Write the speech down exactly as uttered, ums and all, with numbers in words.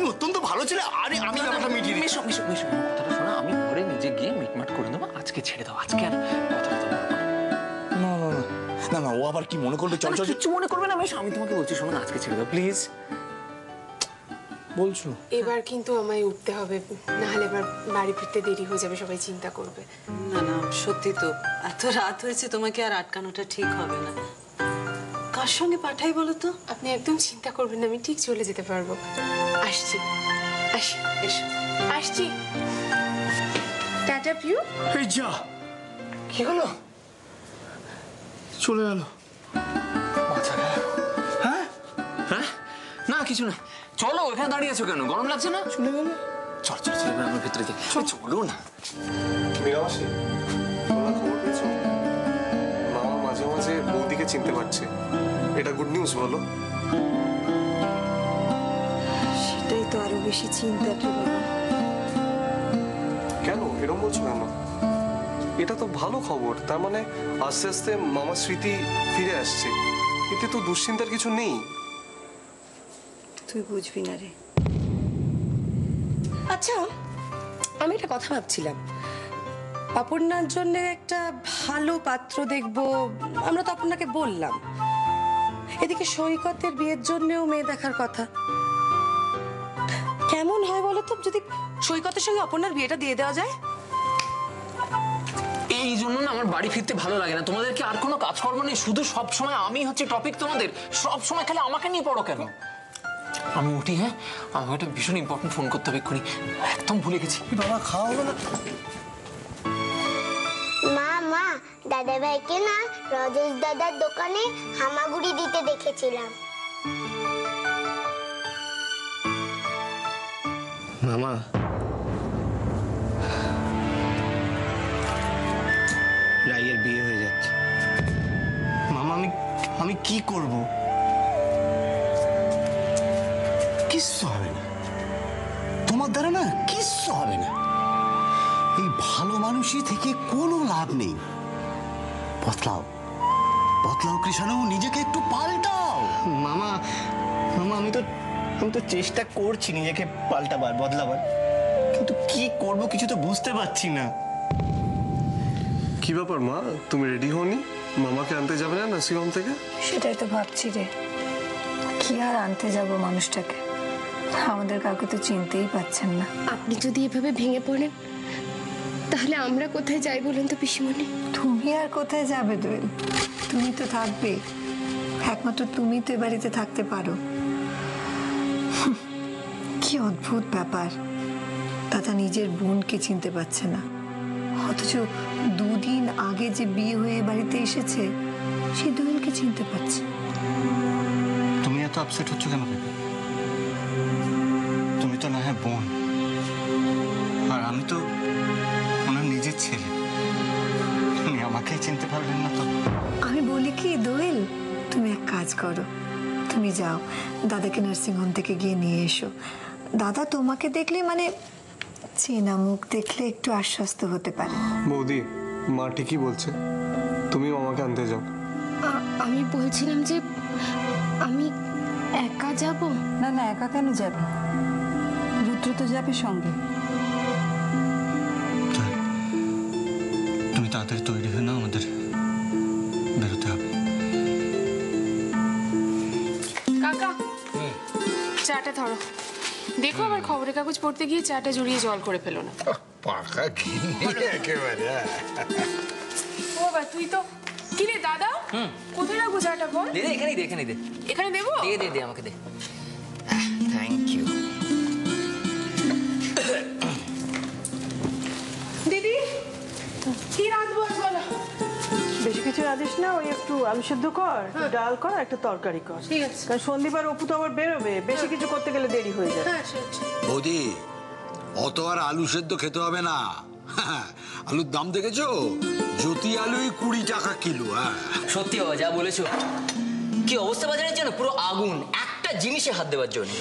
তুমি অত্যন্ত ভালো ছিলে। আরে আমি ব্যাপারটা মিটিয়ে দিই। মিশো মিশো মিশো কথাটা শোনা, আমি ঘরে নিজে গিয়ে মিটমাট করে দেবো। আজকে ছেড়ে দাও, আজকে আর কথাটা তো না না না না ও আবার কি মনে করলো? চল চল, কিছু মনে করবে না। আমি আমি তোমাকে বলছি শোনো, আজকে ছেড়ে দাও প্লিজ। বলছো এবার কিন্তু আমায় উঠতে হবে, না হলে এবার বাড়ি ফিরতে দেরি হয়ে যাবে, সবাই চিন্তা করবে। না না সত্যি তো এত রাত হয়েছে, তোমাকে আর আটকানোটা ঠিক হবে না। কার সঙ্গে পাঠাই বলো তো? আপনি একদম চিন্তা করবেন না, আমি ঠিক চলে যেতে পারবো। আসছি আসি এসো আসছি। টাটা পিউ। এই যা, কি হলো? চলে গেল মাথা গেল। হ্যাঁ হ্যাঁ না কিছু না, চলো। এখানে দাঁড়িয়ে আছো কেন? গরম লাগছে না? চলে গেল। চল চল চল আমার ভিতরে যাই। চলো না বিরাশি মাঝে মাঝে বৌদিকে চিনতে পারছে, এটা গুড নিউজ বলো? সেটাই তো আরো বেশি চিন্তা। কেন এরকম বলছো কেন? এটা তো ভালো খবর। তার মানে আস্তে আস্তে মামার স্মৃতি ফিরে আসছে, এতে তো দুশ্চিন্তার কিছু নেই। তুই বুঝবি না রে। আচ্ছা আমি একটা কথা ভাবছিলাম, অপর্ণার জন্য একটা ভালো পাত্র দেখবো আমরা তো অপর্ণাকে বললাম, এদিকে সৈকতের বিয়ের জন্যও মেয়ে দেখার কথা। কেমন হয় বলো তো যদি সৈকতের সঙ্গে অপর্ণার বিয়েটা দিয়ে দেওয়া যায়? এই জন্য না আমার বাড়ি ফিরতে ভালো লাগে না। তোমাদের কি আর কোনো কাজকর্ম নেই? শুধু সব সময় আমি হচ্ছে টপিক, তোমাদের সব সময় খালি আমাকে নিয়ে পড়ো কেন? আমি উঠি, হ্যাঁ আমাকে একটা ভীষণ ইম্পর্টেন্ট ফোন করতে হবে এক্ষুনি, একদম ভুলে গেছি। বাবা খাওয়া না মা, দাদা ভাইকে না রজেশ দাদার দোকানে হামাগুড়ি দিতে দেখেছিলাম। মামা রায়ের বিয়ে হয়ে যাচ্ছে। মামা আমি আমি কি করব? কিচ্ছু হবে না তোমার দ্বারা, না কিচ্ছু হবে না। এই ভালো মানুষই থেকে কোনো লাভ নেই। বদলাও বদলাও কৃষ্ণ, নিজেকে একটু পাল্টাও। মামা মামা আমি তো আমি তো চেষ্টা করছি নিজেকে পাল্টাবার বদলাবার, কিন্তু কি করব কিছু তো বুঝতে পারছি না। কি ব্যাপার মা, তুমি রেডি হওনি? মামাকে আনতে যাবে না নার্সিংহোম থেকে? সেটাই তো ভাবছি রে, কি আর আনতে যাবো মানুষটাকে, আমাদের কাউকে তো চিনতেই পারছেন না। আপনি যদি এভাবে ভেঙে পড়েন তাহলে আমরা কোথায় যাই বলেন তো পিসিমণি? তুমি আর কোথায় যাবে? তুমি তুমি তো থাকবে, একমাত্র তুমি তো বাড়িতে থাকতে পারো। কি অদ্ভুত ব্যাপার, দাদা নিজের বোনকে চিনতে পারছে না, অথচ দুদিন আগে যে বিয়ে হয়ে বাড়িতে এসেছে সে দুদিনকে চিনতে পারছে। তুমি এত আপসেট হচ্ছ কেন? তুমি তো না হয় বোন, আর আমি তো ছেলে, তুমি আমাকে চিনতে পারবেন না তো? আমি বলি কি দোয়েল, তুমি এক কাজ করো, তুমি যাও দাদাকে নার্সিংহোম থেকে গিয়ে নিয়ে এসো। দাদা তোমাকে দেখলে মানে চেনা মুখ দেখলে একটু আশ্বস্ত হতে পারে। বৌদি মা ঠিকই বলছে, তুমি আমাকে আনতে যাও। আমি বলছিলাম যে আমি একা যাব। না না একা কেন যাবে, রুদ্র তো যাবে সঙ্গে। তাড়াতাড়ি তৈরি হয় না, আমাদের বেরোতে হবে। কাকা চাটা ধরো, দেখো আবার খবরের কাগজ পড়তে গিয়ে চাটা জড়িয়ে জল করে ফেলো না। পাকা কি একেবারে বাবা, তুই তো কিনে দাদা কোথায় রাখবো চাটা বল? দে দে এখানেই দে, এখানেই দে, এখানে দেবো। দে দে দে আমাকে দে। থ্যাংক ইউ দিদি। কি রাঁধবো আজ বলো? বেশি কিছু রাঁধিস না, ওই একটু আলু সেদ্ধ কর, ডাল কর, একটা তরকারি কর, ঠিক আছে? কারণ সন্ধিবার অপু তো আবার বেরোবে, বেশি কিছু করতে গেলে দেরি হয়ে যাবে। বৌদি অত আর আলু সেদ্ধ খেতে হবে না, আলুর দাম দেখেছো? জ্যোতি আলুই কুড়ি টাকা কিলো। হ্যাঁ সত্যি বাবা যা বলেছো, কি অবস্থা বাজারের জন্য, পুরো আগুন একটা জিনিসে হাত দেওয়ার জন্য।